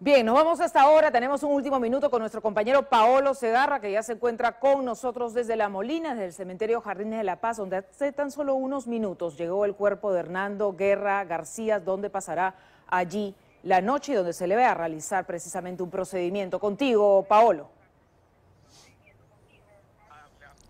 Bien, nos vamos hasta ahora, tenemos un último minuto con nuestro compañero Paolo Segarra, que ya se encuentra con nosotros desde La Molina, desde el Cementerio Jardines de la Paz, donde hace tan solo unos minutos llegó el cuerpo de Hernando Guerra García, donde pasará allí la noche y donde se le va a realizar precisamente un procedimiento. Contigo, Paolo.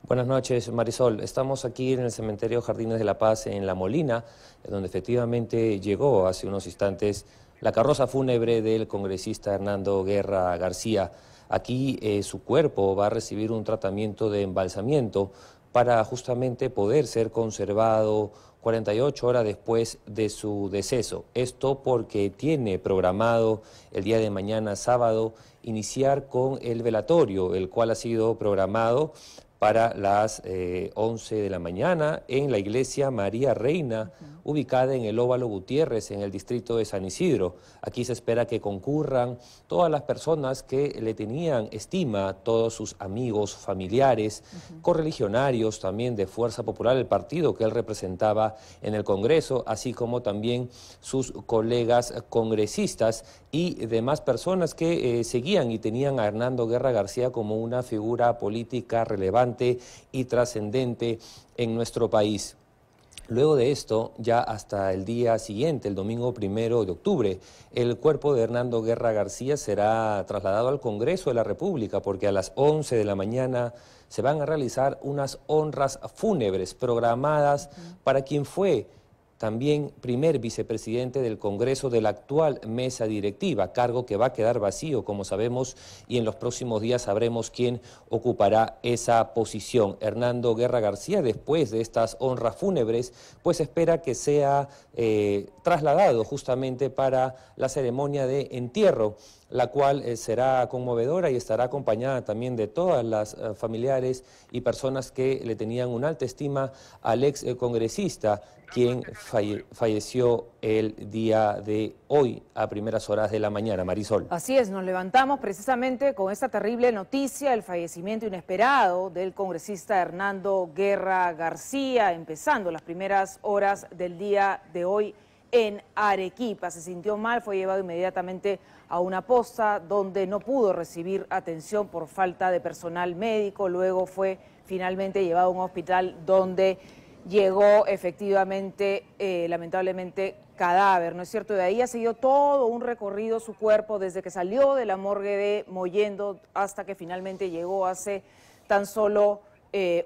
Buenas noches, Marisol. Estamos aquí en el Cementerio Jardines de la Paz, en La Molina, donde efectivamente llegó hace unos instantes la carroza fúnebre del congresista Hernando Guerra García. Aquí su cuerpo va a recibir un tratamiento de embalsamiento para justamente poder ser conservado 48 horas después de su deceso. Esto porque tiene programado el día de mañana, sábado, iniciar con el velatorio, el cual ha sido programado para las 11 de la mañana en la iglesia María Reina, ubicada en el Óvalo Gutiérrez, en el distrito de San Isidro. Aquí se espera que concurran todas las personas que le tenían estima, todos sus amigos, familiares, correligionarios también de Fuerza Popular, el partido que él representaba en el Congreso, así como también sus colegas congresistas y demás personas que seguían y tenían a Hernando Guerra García como una figura política relevante y trascendente en nuestro país. Luego de esto, ya hasta el día siguiente, el domingo 1 de octubre, el cuerpo de Hernando Guerra García será trasladado al Congreso de la República, porque a las 11 de la mañana se van a realizar unas honras fúnebres programadas para quien fue también primer vicepresidente del Congreso de la actual mesa directiva, cargo que va a quedar vacío, como sabemos, y en los próximos días sabremos quién ocupará esa posición. Hernando Guerra García, después de estas honras fúnebres, pues espera que sea trasladado justamente para la ceremonia de entierro, la cual será conmovedora y estará acompañada también de todas las familiares y personas que le tenían una alta estima al ex congresista, quien falleció el día de hoy a primeras horas de la mañana, Marisol. Así es, nos levantamos precisamente con esta terrible noticia, el fallecimiento inesperado del congresista Hernando Guerra García, empezando las primeras horas del día de hoy en Arequipa. Se sintió mal, fue llevado inmediatamente a una posta donde no pudo recibir atención por falta de personal médico, luego fue finalmente llevado a un hospital donde llegó efectivamente, lamentablemente, cadáver, ¿no es cierto? De ahí ha seguido todo un recorrido su cuerpo desde que salió de la morgue de Mollendo hasta que finalmente llegó hace tan solo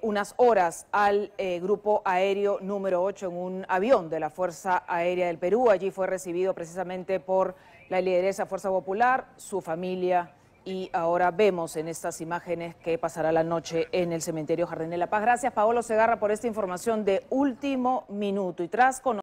unas horas al grupo aéreo número 8 en un avión de la Fuerza Aérea del Perú. Allí fue recibido precisamente por la lideresa Fuerza Popular, su familia, y ahora vemos en estas imágenes que pasará la noche en el Cementerio Jardín de la Paz. Gracias, Paolo Segarra, por esta información de último minuto. Y tras conocer